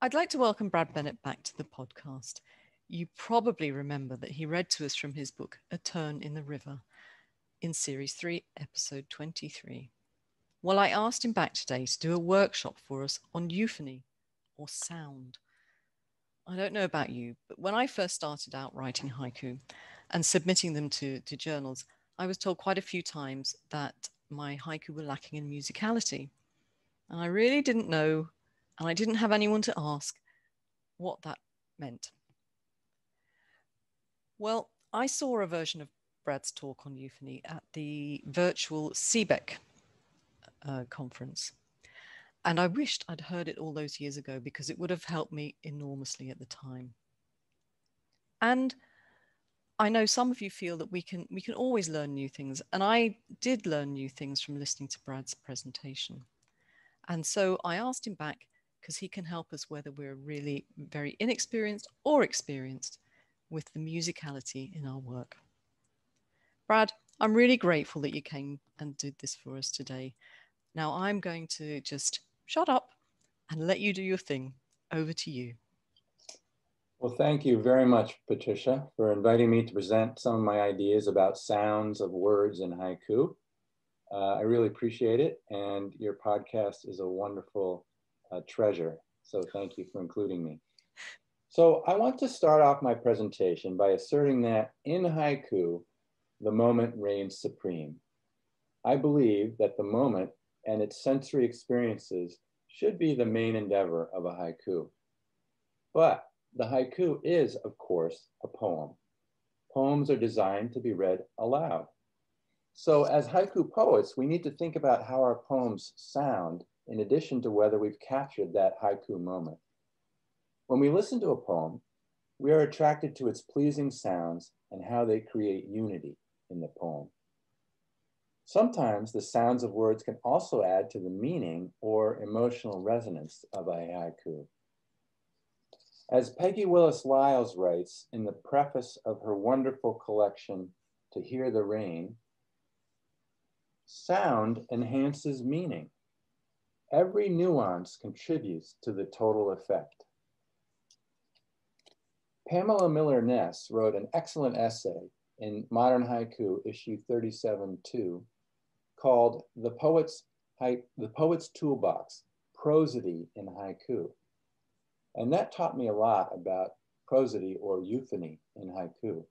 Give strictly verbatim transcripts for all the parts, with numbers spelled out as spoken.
I'd like to welcome Brad Bennett back to the podcast. You probably remember that he read to us from his book, A Turn in the River, in Series three, Episode twenty-three. Well, I asked him back today to do a workshop for us on euphony, or sound. I don't know about you, but when I first started out writing haiku and submitting them to, to journals, I was told quite a few times that my haiku were lacking in musicality. And I really didn't know, and I didn't have anyone to ask what that meant. Well, I saw a version of Brad's talk on euphony at the virtual C B E C uh, conference. And I wished I'd heard it all those years ago because it would have helped me enormously at the time. And I know some of you feel that we can, we can always learn new things. And I did learn new things from listening to Brad's presentation. And so I asked him back because he can help us whether we're really very inexperienced or experienced with the musicality in our work. Brad, I'm really grateful that you came and did this for us today. Now I'm going to just shut up and let you do your thing. Over to you. Well, thank you very much, Patricia, for inviting me to present some of my ideas about sounds of words in haiku. Uh, I really appreciate it, and your podcast is a wonderful uh, treasure, so thank you for including me. So I want to start off my presentation by asserting that in haiku, the moment reigns supreme. I believe that the moment and its sensory experiences should be the main endeavor of a haiku. But the haiku is, of course, a poem. Poems are designed to be read aloud. So as haiku poets, we need to think about how our poems sound in addition to whether we've captured that haiku moment. When we listen to a poem, we are attracted to its pleasing sounds and how they create unity in the poem. Sometimes the sounds of words can also add to the meaning or emotional resonance of a haiku. As Peggy Willis Lyles writes in the preface of her wonderful collection, To Hear the Rain, sound enhances meaning. Every nuance contributes to the total effect. Pamela Miller-Ness wrote an excellent essay in Modern Haiku, issue thirty-seven two, called The Poet's, Hi The Poet's Toolbox, Prosody in Haiku. And that taught me a lot about prosody or euphony in haiku.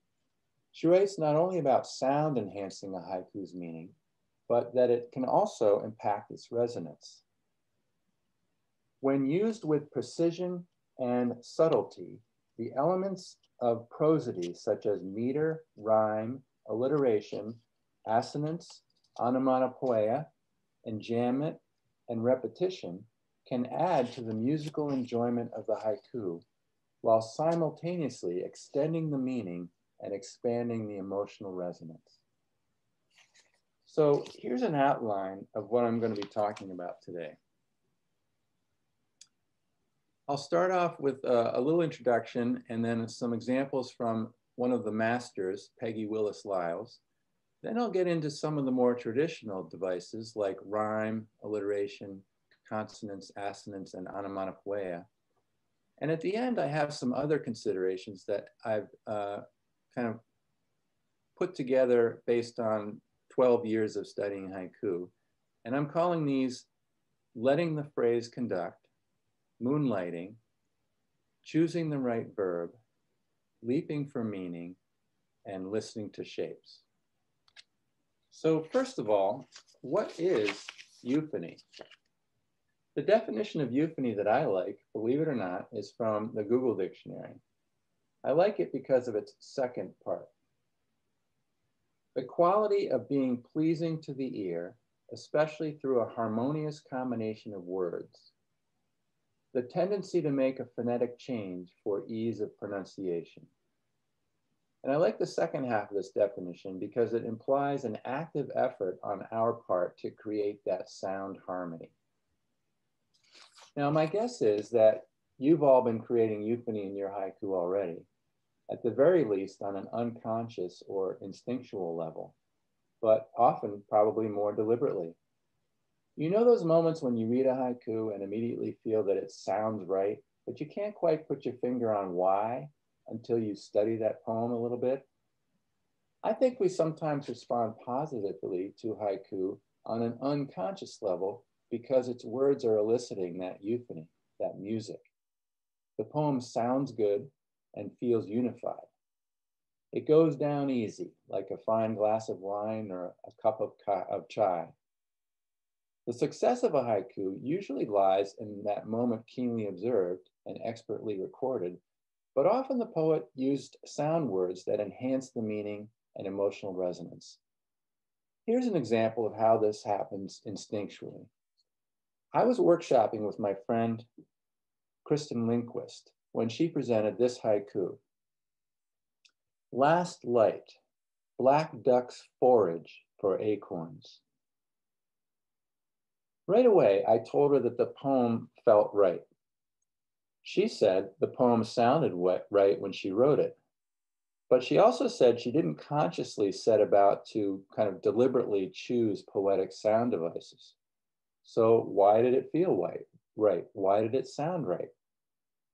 She writes not only about sound enhancing a haiku's meaning, but that it can also impact its resonance. When used with precision and subtlety, the elements of prosody, such as meter, rhyme, alliteration, assonance, onomatopoeia, enjambment, and repetition, can add to the musical enjoyment of the haiku while simultaneously extending the meaning and expanding the emotional resonance. So here's an outline of what I'm going to be talking about today. I'll start off with a, a little introduction and then some examples from one of the masters, Peggy Willis Lyles. Then I'll get into some of the more traditional devices like rhyme, alliteration, consonants, assonance, and onomatopoeia. And at the end, I have some other considerations that I've uh, kind of put together based on twelve years of studying haiku. And I'm calling these letting the phrase conduct, moonlighting, choosing the right verb, leaping for meaning, and listening to shapes. So first of all, what is euphony? The definition of euphony that I like, believe it or not, is from the Google Dictionary. I like it because of its second part. The quality of being pleasing to the ear, especially through a harmonious combination of words. The tendency to make a phonetic change for ease of pronunciation. And I like the second half of this definition because it implies an active effort on our part to create that sound harmony. Now, my guess is that you've all been creating euphony in your haiku already, at the very least on an unconscious or instinctual level, but often probably more deliberately. You know those moments when you read a haiku and immediately feel that it sounds right but you can't quite put your finger on why until you study that poem a little bit. I think we sometimes respond positively to haiku on an unconscious level because its words are eliciting that euphony, that music. The poem sounds good and feels unified. It goes down easy, like a fine glass of wine or a cup of, of chai. The success of a haiku usually lies in that moment keenly observed and expertly recorded, but often the poet used sound words that enhance the meaning and emotional resonance. Here's an example of how this happens instinctually. I was workshopping with my friend, Kristen Lindquist, when she presented this haiku. Last light, black ducks forage for acorns. Right away, I told her that the poem felt right. She said the poem sounded right when she wrote it, but she also said she didn't consciously set about to kind of deliberately choose poetic sound devices. So why did it feel right? Right? Why did it sound right?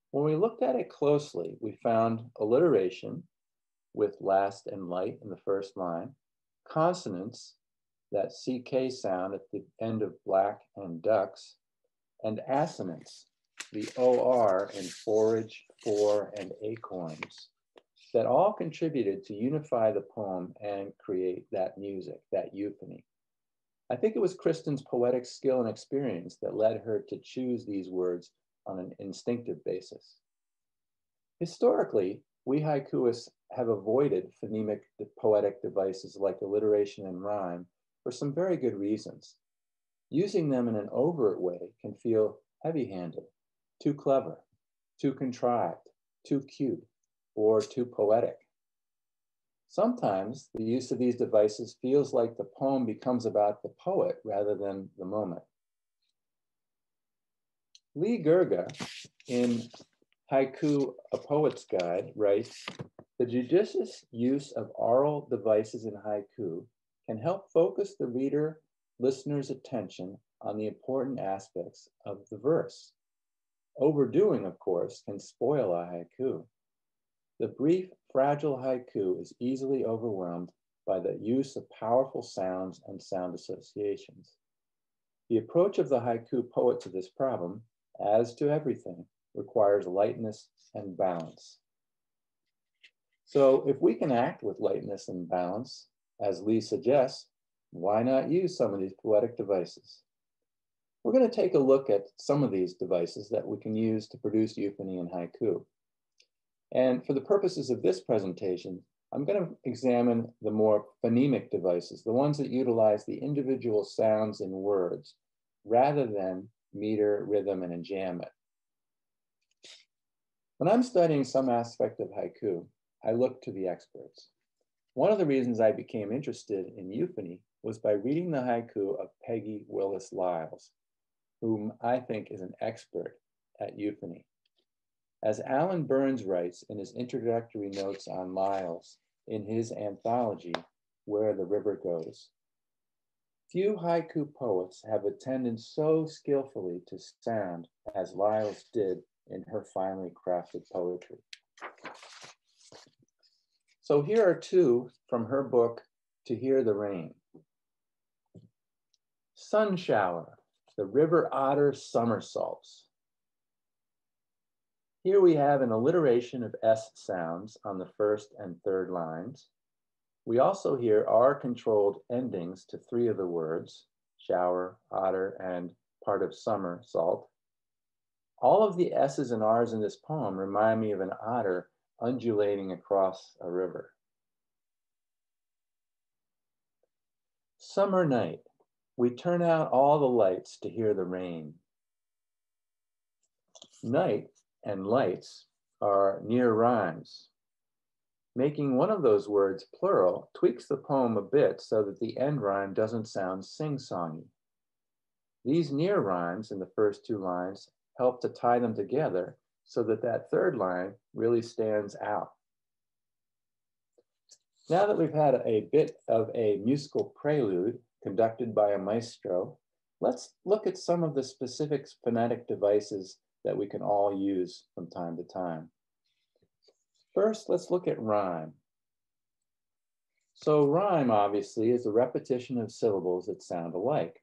When we looked at it closely, we found alliteration with last and light in the first line, consonants, that C K sound at the end of black and ducks, and assonants, the O R in forage, for, and acorns, that all contributed to unify the poem and create that music, that euphony. I think it was Kristen's poetic skill and experience that led her to choose these words on an instinctive basis. Historically, we haikuists have avoided phonemic poetic devices like alliteration and rhyme for some very good reasons. Using them in an overt way can feel heavy-handed, too clever, too contrived, too cute, or too poetic. Sometimes the use of these devices feels like the poem becomes about the poet rather than the moment. Lee Gerger, in Haiku, A Poet's Guide, writes, the judicious use of aural devices in haiku can help focus the reader, listener's attention on the important aspects of the verse. Overdoing, of course, can spoil a haiku. The brief, fragile haiku is easily overwhelmed by the use of powerful sounds and sound associations. The approach of the haiku poet to this problem, as to everything, requires lightness and balance. So if we can act with lightness and balance, as Lee suggests, why not use some of these poetic devices? We're going to take a look at some of these devices that we can use to produce euphony in haiku. And for the purposes of this presentation, I'm going to examine the more phonemic devices, the ones that utilize the individual sounds in words rather than meter, rhythm, and enjambment. When I'm studying some aspect of haiku, I look to the experts. One of the reasons I became interested in euphony was by reading the haiku of Peggy Willis Lyles, whom I think is an expert at euphony. As Alan Burns writes in his introductory notes on Lyles in his anthology, Where the River Goes, few haiku poets have attended so skillfully to sound as Lyles did in her finely crafted poetry. So here are two from her book, To Hear the Rain. Sun shower, the river otter somersaults. Here we have an alliteration of S sounds on the first and third lines. We also hear R controlled endings to three of the words, shower, otter, and part of somersault. All of the S's and R's in this poem remind me of an otter undulating across a river. Summer night, we turn out all the lights to hear the rain. Night and lights are near rhymes. Making one of those words plural tweaks the poem a bit so that the end rhyme doesn't sound sing-songy. These near rhymes in the first two lines help to tie them together so that that third line really stands out. Now that we've had a bit of a musical prelude conducted by a maestro, let's look at some of the specific phonetic devices that we can all use from time to time. First, let's look at rhyme. So rhyme, obviously, is a repetition of syllables that sound alike.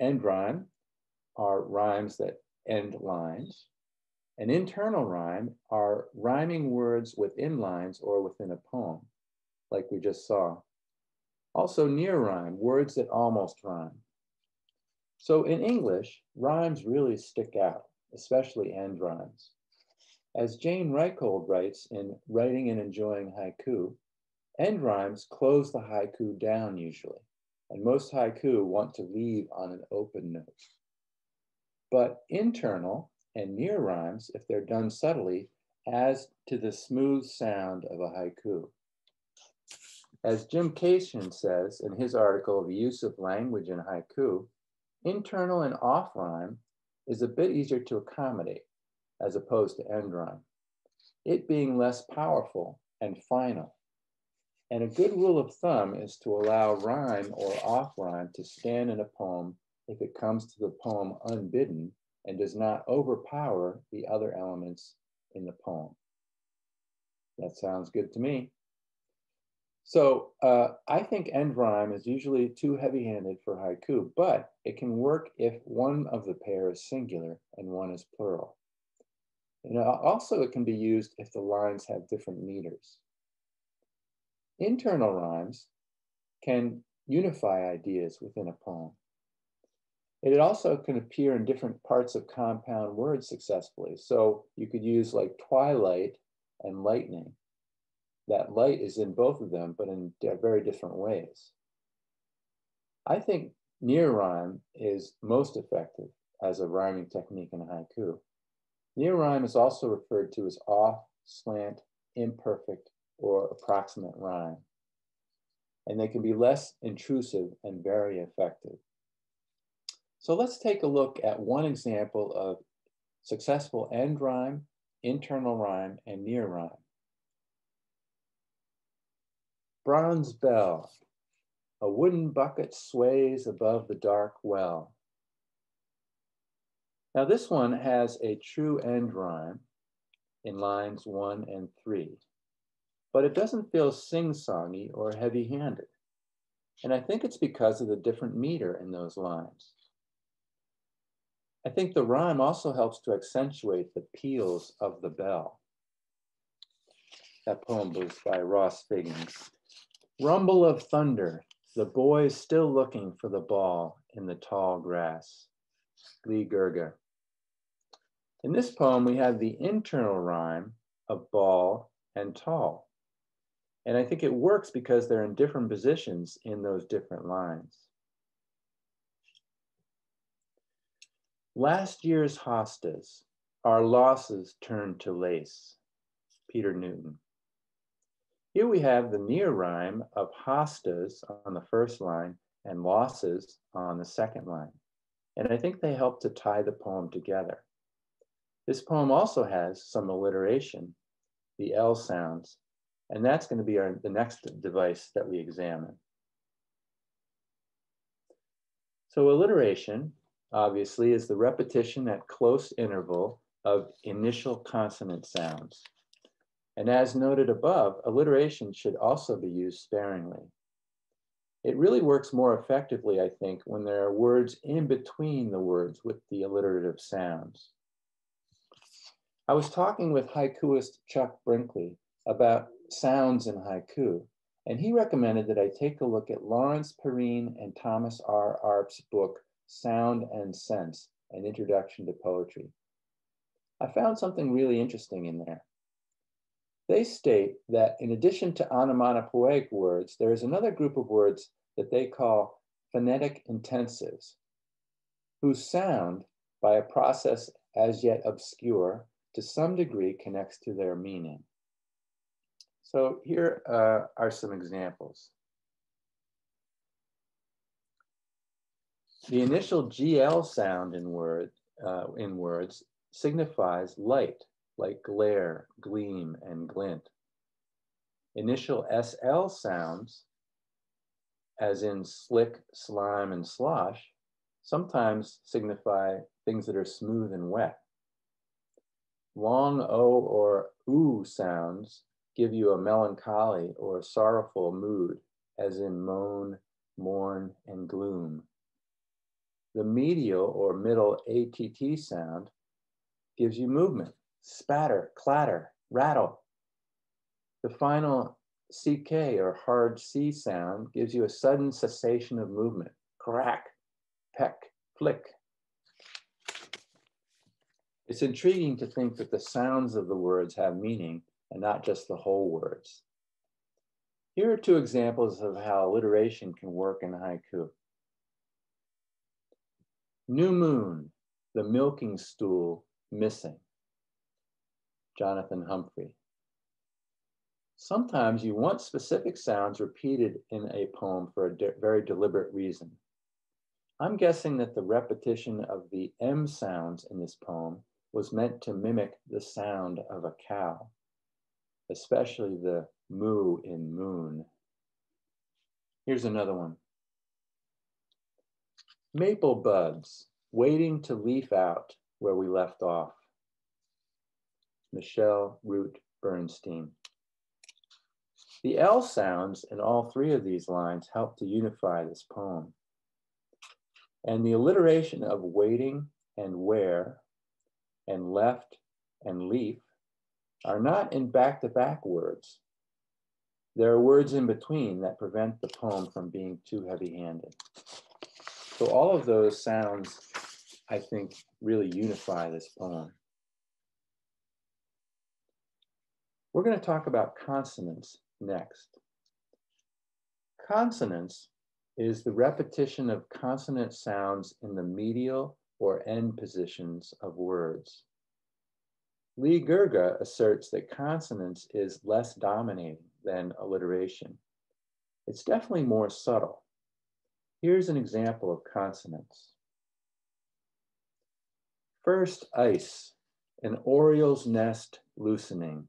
End rhyme are rhymes that end lines. An internal rhyme are rhyming words within lines or within a poem, like we just saw. Also near rhyme, words that almost rhyme. So in English, rhymes really stick out, especially end rhymes. As Jane Reichold writes in Writing and Enjoying Haiku, end rhymes close the haiku down usually, and most haiku want to leave on an open note. But internal and near rhymes, if they're done subtly, adds to the smooth sound of a haiku. As Jim Cation says in his article, The Use of Language in Haiku, internal and off rhyme is a bit easier to accommodate as opposed to end rhyme, it being less powerful and final. And a good rule of thumb is to allow rhyme or off rhyme to stand in a poem if it comes to the poem unbidden and does not overpower the other elements in the poem. That sounds good to me. So uh, I think end rhyme is usually too heavy-handed for haiku, but it can work if one of the pair is singular and one is plural. And also it can be used if the lines have different meters. Internal rhymes can unify ideas within a poem. It also can appear in different parts of compound words successfully. So you could use like twilight and lightning. That light is in both of them, but in very different ways. I think near rhyme is most effective as a rhyming technique in haiku. Near rhyme is also referred to as off, slant, imperfect, or approximate rhyme. And they can be less intrusive and very effective. So let's take a look at one example of successful end rhyme, internal rhyme, and near rhyme. Bronze bell, a wooden bucket sways above the dark well. Now this one has a true end rhyme in lines one and three, but it doesn't feel sing-songy or heavy-handed. And I think it's because of the different meter in those lines. I think the rhyme also helps to accentuate the peals of the bell. That poem was by Ross Figgins. Rumble of thunder, the boys still looking for the ball in the tall grass. Lee Gerger. In this poem, we have the internal rhyme of ball and tall. And I think it works because they're in different positions in those different lines. Last year's hostas, our losses turned to lace. Peter Newton. Here we have the near rhyme of hostas on the first line and losses on the second line. And I think they help to tie the poem together. This poem also has some alliteration, the L sounds, and that's going to be our, the next device that we examine. So alliteration, obviously, is the repetition at close interval of initial consonant sounds. And as noted above, alliteration should also be used sparingly. It really works more effectively, I think, when there are words in between the words with the alliterative sounds. I was talking with haikuist Chuck Brinkley about sounds in haiku, and he recommended that I take a look at Lawrence Perrine and Thomas R. Arp's book, Sound and Sense, An Introduction to Poetry. I found something really interesting in there. They state that in addition to onomatopoeic words, there is another group of words that they call phonetic intensives, whose sound, by a process as yet obscure, to some degree connects to their meaning. So here uh, are some examples. The initial G L sound in, word, uh, in words signifies light, like glare, gleam, and glint. Initial S L sounds, as in slick, slime, and slosh, sometimes signify things that are smooth and wet, Long O or oo sounds give you a melancholy or sorrowful mood, as in moan, mourn, and gloom. The medial or middle A T T sound gives you movement, spatter, clatter, rattle. The final C K or hard C sound gives you a sudden cessation of movement, crack, peck, flick. It's intriguing to think that the sounds of the words have meaning and not just the whole words. Here are two examples of how alliteration can work in haiku. New moon, the milking stool missing. Jonathan Humphrey. Sometimes you want specific sounds repeated in a poem for a de- very deliberate reason. I'm guessing that the repetition of the M sounds in this poem was meant to mimic the sound of a cow, especially the moo in moon. Here's another one. Maple buds, waiting to leaf out where we left off. Michelle Root Bernstein. The L sounds in all three of these lines help to unify this poem. And the alliteration of waiting and where and left and leaf are not in back-to-back words. There are words in between that prevent the poem from being too heavy-handed. So all of those sounds, I think, really unify this poem. We're going to talk about consonants next. Consonants is the repetition of consonant sounds in the medial or end positions of words. Lee Gerger asserts that consonance is less dominating than alliteration. It's definitely more subtle. Here's an example of consonance. First, ice, an oriole's nest loosening,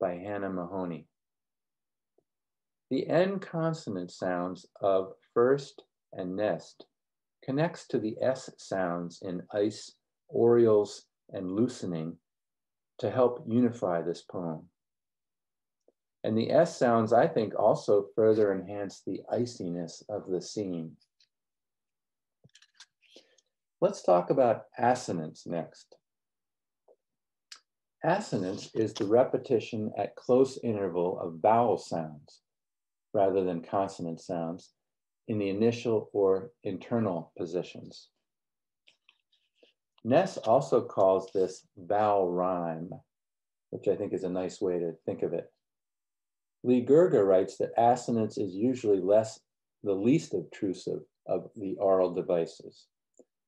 by Hannah Mahoney. The N consonant sounds of first and nest connects to the S sounds in ice, orioles, and loosening to help unify this poem. And the S sounds, I think, also further enhance the iciness of the scene. Let's talk about assonance next. Assonance is the repetition at close interval of vowel sounds rather than consonant sounds in the initial or internal positions. Ness also calls this vowel rhyme, which I think is a nice way to think of it. Lee Gerger writes that assonance is usually less, the least obtrusive of the aural devices.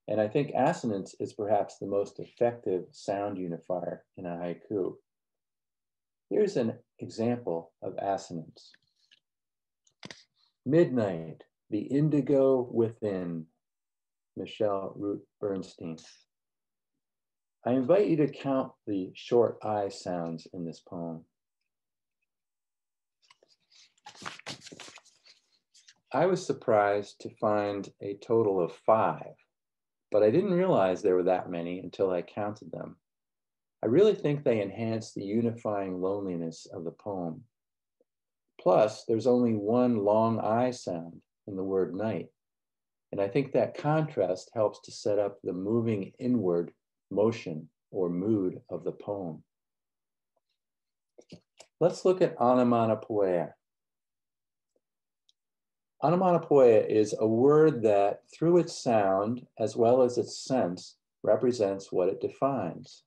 And I think assonance is perhaps the most effective sound unifier in a haiku. Here's an example of assonance. Midnight, the indigo within, Michelle Root Bernstein. I invite you to count the short I sounds in this poem. I was surprised to find a total of five, but I didn't realize there were that many until I counted them. I really think they enhance the unifying loneliness of the poem. Plus, there's only one long I sound in the word night. And I think that contrast helps to set up the moving inward motion or mood of the poem. Let's look at onomatopoeia. Onomatopoeia is a word that, through its sound as well as its sense, represents what it defines.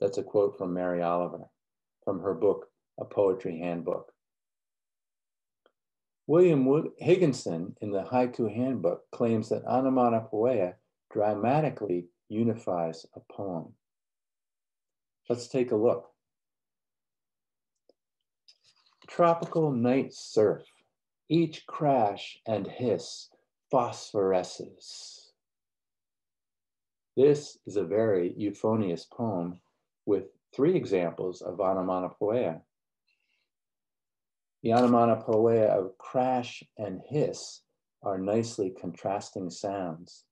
That's a quote from Mary Oliver, from her book, A Poetry Handbook. William Higginson, in the Haiku Handbook, claims that onomatopoeia dramatically unifies a poem. Let's take a look. Tropical night surf, each crash and hiss phosphoresces. This is a very euphonious poem with three examples of onomatopoeia. The onomatopoeia of crash and hiss are nicely contrasting sounds,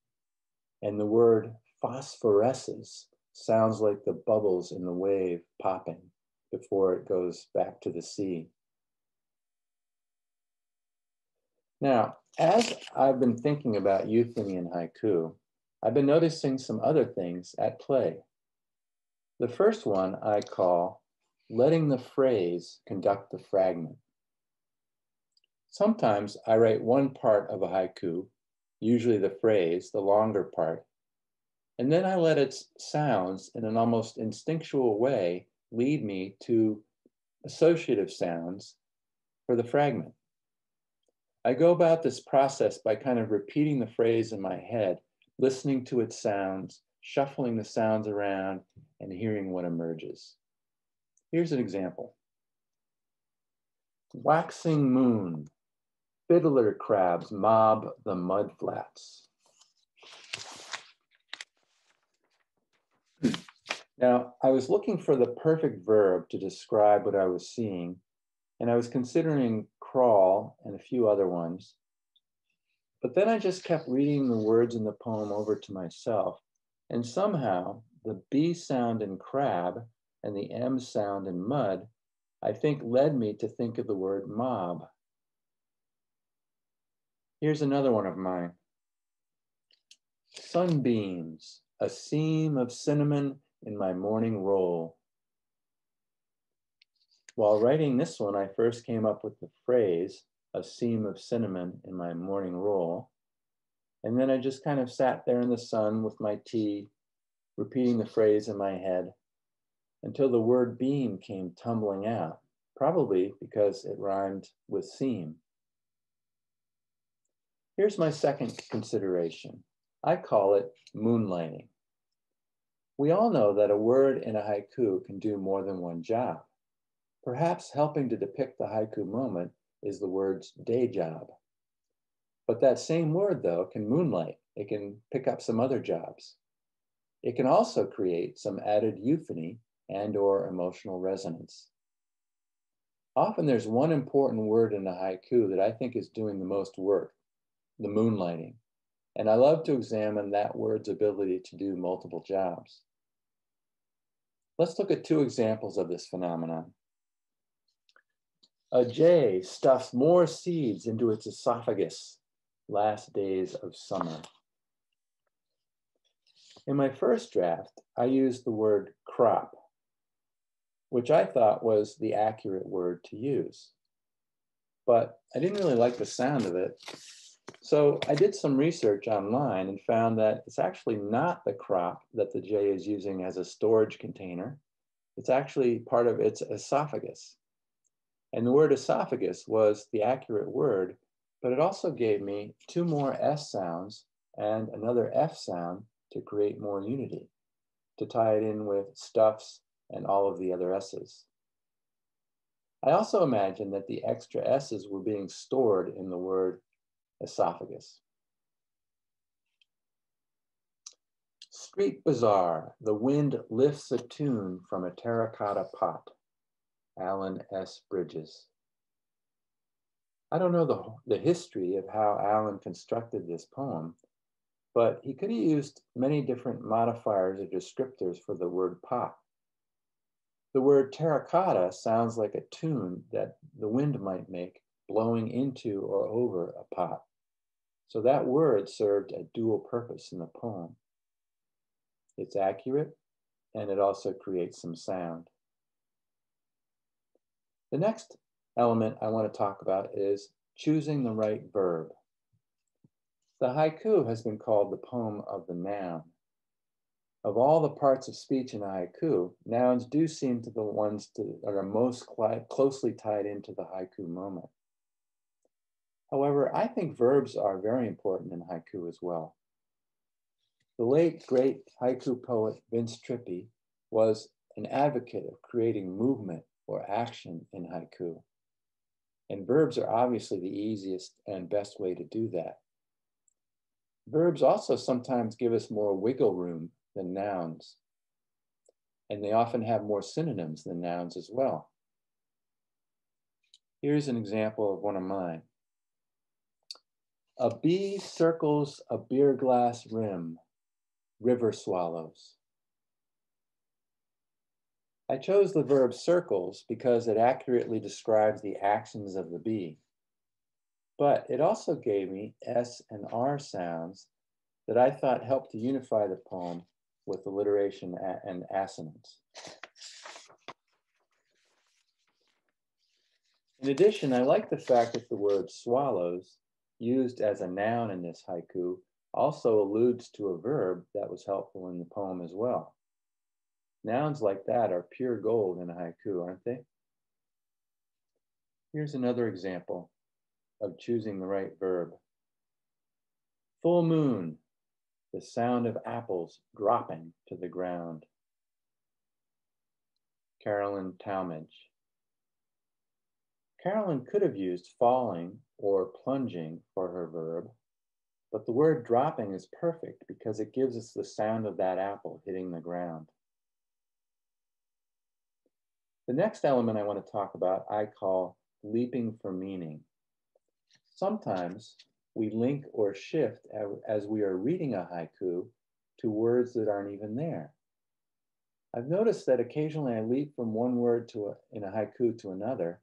and the word phosphoresces sounds like the bubbles in the wave popping before it goes back to the sea. Now, as I've been thinking about euphony and haiku, I've been noticing some other things at play. The first one I call letting the phrase conduct the fragment. Sometimes I write one part of a haiku, usually the phrase, the longer part, and then I let its sounds in an almost instinctual way lead me to associative sounds for the fragment. I go about this process by kind of repeating the phrase in my head, listening to its sounds, shuffling the sounds around, and hearing what emerges. Here's an example. Waxing moon, fiddler crabs mob the mud flats. Now, I was looking for the perfect verb to describe what I was seeing, and I was considering crawl and a few other ones. But then I just kept reading the words in the poem over to myself, and somehow the B sound in crab and the M sound in mud, I think, led me to think of the word mob. Here's another one of mine. Sunbeams, a seam of cinnamon in my morning roll. While writing this one, I first came up with the phrase, a seam of cinnamon in my morning roll. And then I just kind of sat there in the sun with my tea, repeating the phrase in my head until the word beam came tumbling out, probably because it rhymed with seam. Here's my second consideration. I call it moonlighting. We all know that a word in a haiku can do more than one job. Perhaps helping to depict the haiku moment is the word's day job. But that same word, though, can moonlight. It can pick up some other jobs. It can also create some added euphony and or emotional resonance. Often there's one important word in a haiku that I think is doing the most work, the moonlighting. And I love to examine that word's ability to do multiple jobs. Let's look at two examples of this phenomenon. A jay stuffs more seeds into its esophagus, last days of summer. In my first draft, I used the word crop, which I thought was the accurate word to use. But I didn't really like the sound of it. So I did some research online and found that it's actually not the crop that the jay is using as a storage container. It's actually part of its esophagus. And the word esophagus was the accurate word, but it also gave me two more S sounds and another F sound to create more unity, to tie it in with stuffs and all of the other S's. I also imagined that the extra S's were being stored in the word esophagus. Street bazaar, the wind lifts a tune from a terracotta pot. Alan S. Bridges. I don't know the, the history of how Alan constructed this poem, but he could have used many different modifiers or descriptors for the word pot. The word terracotta sounds like a tune that the wind might make blowing into or over a pot. So that word served a dual purpose in the poem. It's accurate, and it also creates some sound. The next element I want to talk about is choosing the right verb. The haiku has been called the poem of the noun. Of all the parts of speech in a haiku, nouns do seem to be the ones to, that are most closely tied into the haiku moment. However, I think verbs are very important in haiku as well. The late great haiku poet Vince Trippi was an advocate of creating movement or action in haiku. And verbs are obviously the easiest and best way to do that. Verbs also sometimes give us more wiggle room than nouns. And they often have more synonyms than nouns as well. Here's an example of one of mine. A bee circles a beer glass rim, river swallows. I chose the verb circles because it accurately describes the actions of the bee, but it also gave me S and R sounds that I thought helped to unify the poem with alliteration and assonance. In addition, I like the fact that the word swallows, used as a noun in this haiku, also alludes to a verb that was helpful in the poem as well. Nouns like that are pure gold in a haiku, aren't they? Here's another example of choosing the right verb. Full moon, the sound of apples dropping to the ground. Carolyn Talmage. Carolyn could have used falling or plunging for her verb, but the word dropping is perfect because it gives us the sound of that apple hitting the ground. The next element I want to talk about I call leaping for meaning. Sometimes we link or shift as we are reading a haiku to words that aren't even there. I've noticed that occasionally I leap from one word to a, in a haiku to another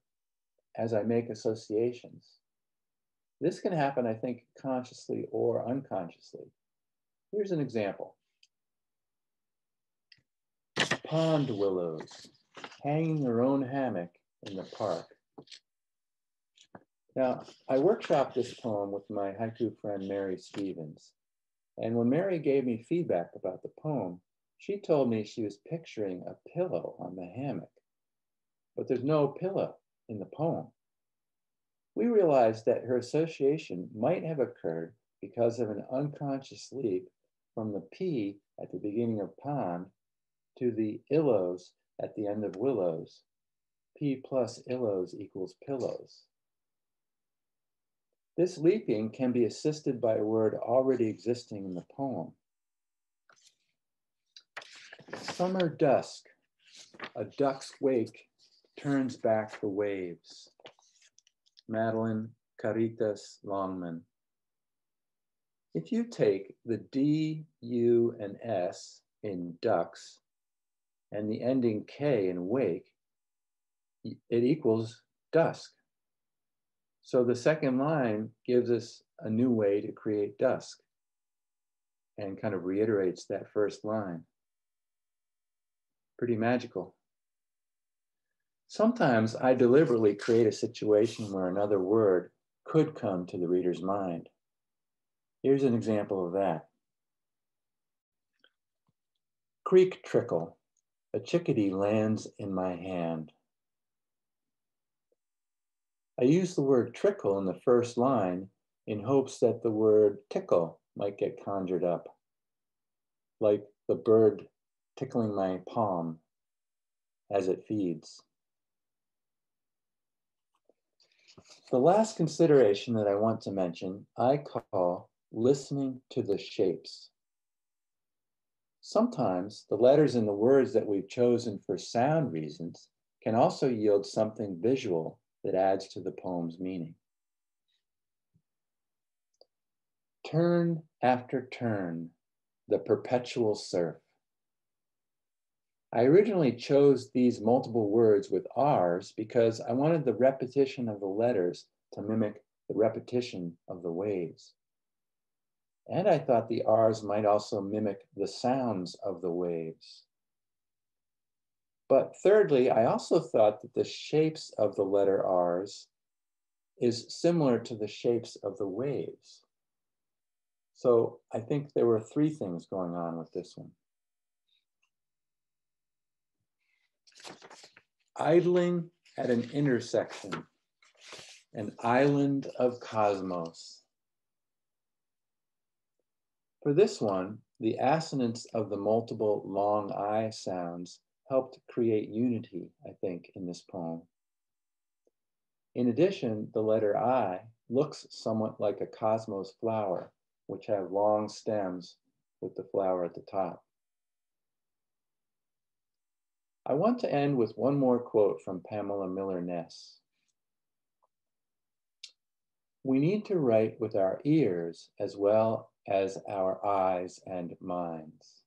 as I make associations. This can happen, I think, consciously or unconsciously. Here's an example. Pond willows, hanging their own hammock in the park. Now, I workshopped this poem with my haiku friend, Mary Stevens. And when Mary gave me feedback about the poem, she told me she was picturing a pillow on the hammock, but there's no pillow in the poem. We realized that her association might have occurred because of an unconscious leap from the P at the beginning of pond to the illows at the end of willows. P plus illows equals pillows. This leaping can be assisted by a word already existing in the poem. Summer dusk, a duck's wake turns back the waves. Madeline Caritas Longman. If you take the D, U, and S in ducks and the ending K in wake, it equals dusk. So the second line gives us a new way to create dusk and kind of reiterates that first line. Pretty magical. Sometimes I deliberately create a situation where another word could come to the reader's mind. Here's an example of that. Creek trickle, a chickadee lands in my hand. I use the word trickle in the first line in hopes that the word tickle might get conjured up, like the bird tickling my palm as it feeds. The last consideration that I want to mention, I call listening to the shapes. Sometimes the letters in the words that we've chosen for sound reasons can also yield something visual that adds to the poem's meaning. Turn after turn, the perpetual surf. I originally chose these multiple words with R's because I wanted the repetition of the letters to mimic the repetition of the waves. And I thought the R's might also mimic the sounds of the waves. But thirdly, I also thought that the shapes of the letter R's is similar to the shapes of the waves. So I think there were three things going on with this one. Idling at an intersection, an island of cosmos. For this one, the assonance of the multiple long I sounds helped create unity, I think, in this poem. In addition, the letter I looks somewhat like a cosmos flower, which have long stems with the flower at the top. I want to end with one more quote from Pamela Miller-Ness. We need to write with our ears as well as our eyes and minds.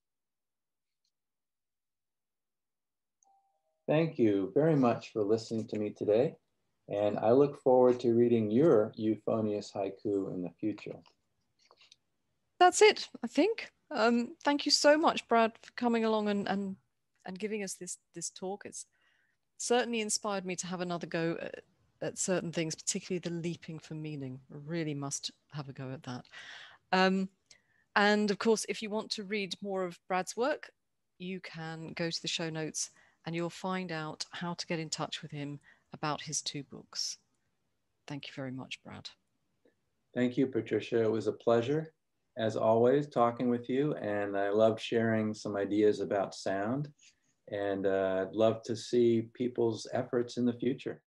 Thank you very much for listening to me today, and I look forward to reading your euphonious haiku in the future. That's it, I think. Um, thank you so much, Brad, for coming along and, and, and giving us this, this talk. It's certainly inspired me to have another go at, at certain things, particularly the leaping for meaning. I really must have a go at that. Um, and of course, if you want to read more of Brad's work, you can go to the show notes and you'll find out how to get in touch with him about his two books. Thank you very much, Brad. Thank you, Patricia. It was a pleasure, as always, talking with you, and I love sharing some ideas about sound, and uh, I'd love to see people's efforts in the future.